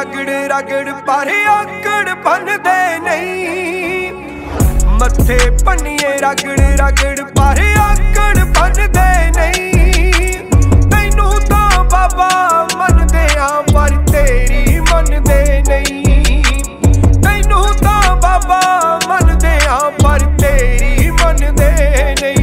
रगड़ रगड़ पर आकड़ बनदे नहीं, मथे पन्निए रगड़ रगड़ पर आकड़ बनदे नहीं। तैनू तो बाबा मनदे हां पर तेरी मनदे नहीं, तैनू तो बाबा मनदे हां पर तेरी मनदे नहीं।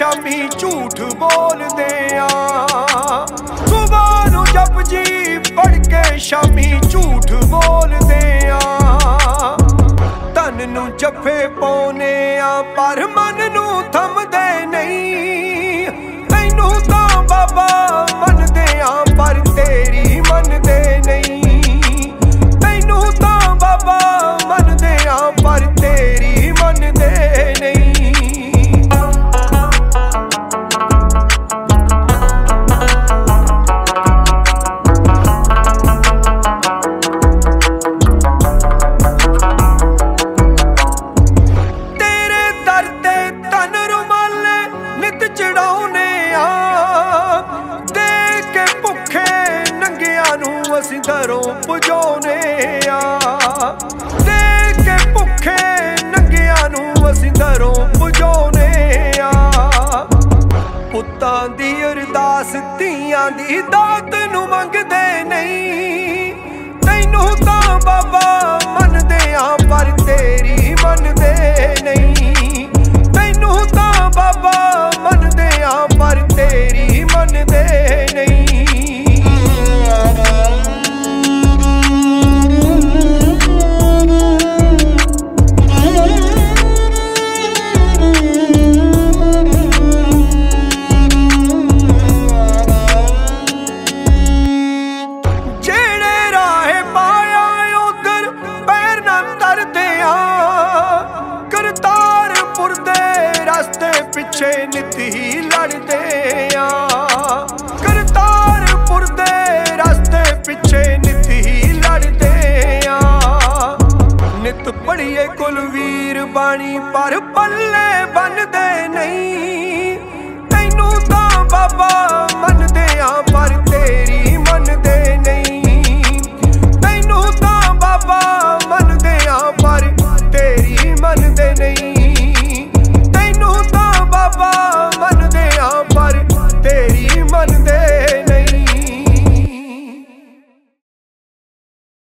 शामी झूठ बोल दिया सुबह नू जप जी पढ़ के शामी झूठ बोल दिया। तन नू जफे पाने आ पर मन नू थम दे नहीं, तैनू तो बाबा मन दे आ पर तेरी मन दे नहीं, तैनू तो बाबा मन दे आ पर तेरी मन दे नहीं। दात नू मंगदे नहीं, तैनू तो बाबा मन दे आ पर तेरी मन दे नहीं, तैनू तो बाबा मन दे आ पर तेरी मन दे नहीं। करतारपुर दे रास्ते पिछे नित ही लड़दे आ, नित पढ़िए कुलवीर बाणी पर पल्ले बनदे नहीं, तैनू तो बाबा